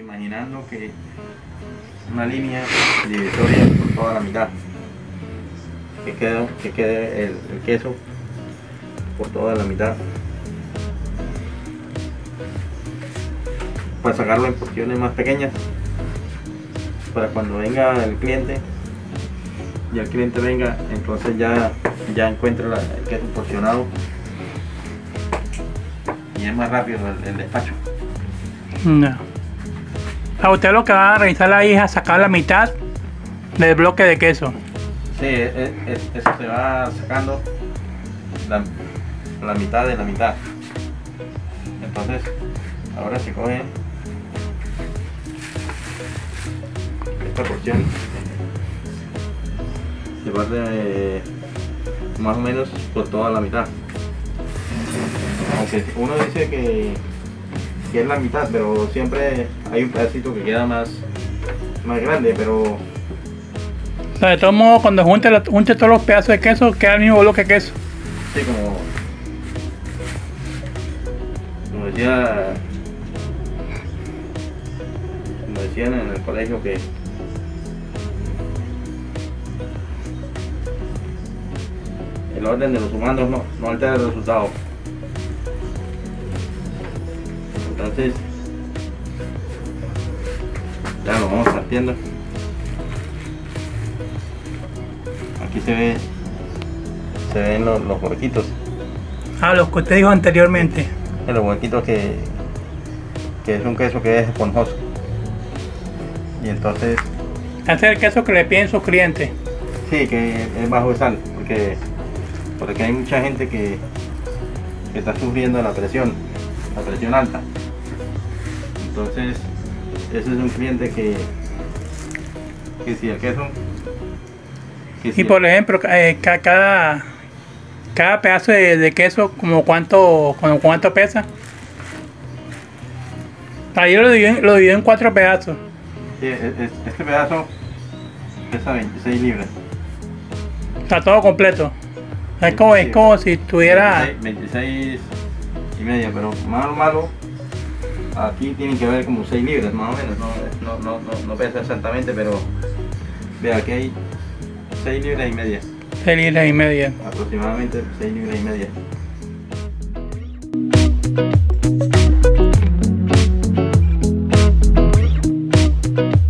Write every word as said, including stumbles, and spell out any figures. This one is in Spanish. imaginando que una línea divisoria por toda la mitad, que quede, que quede el, el queso por toda la mitad, para sacarlo en porciones más pequeñas, para cuando venga el cliente y el cliente venga, entonces ya, ya encuentra la, el queso porcionado y es más rápido el, el despacho. No. A usted lo que va a realizar ahí es a sacar la mitad del bloque de queso. Sí, es, es, eso se va sacando la, la mitad de la mitad. Entonces, ahora se coge esta porción, se parte más o menos por toda la mitad. Aunque uno dice que que es la mitad, pero siempre hay un pedacito que queda más, más grande, pero... O sea, de todos modos, cuando junte, junte todos los pedazos de queso, queda el mismo bloque de queso. Sí, como... Como decía... Como decían en el colegio que... El orden de los humanos no, no altera el resultado. Entonces, ya lo vamos partiendo. Aquí se ve, se ven los, los huequitos. Ah, los que usted dijo anteriormente. Los huequitos que, que es un queso que es esponjoso. Y entonces... Este es el queso que le piden sus clientes. Sí, que es bajo de sal, porque, porque hay mucha gente que, que está sufriendo la presión, la presión alta. Entonces, ese es un cliente que, que si el queso... Que si y por el... ejemplo, eh, cada, cada pedazo de, de queso, como cuánto, como cuánto pesa. Ahí lo divido, lo divido en cuatro pedazos. Sí, este pedazo pesa veintiséis libras. Está todo completo. Es como, es como si tuviera... veintiséis y media, pero malo, malo. Aquí tienen que haber como seis libras más o menos, no, no, no, no, no pesa exactamente, pero vea, aquí hay seis libras y media. seis libras y media. Aproximadamente seis libras y media.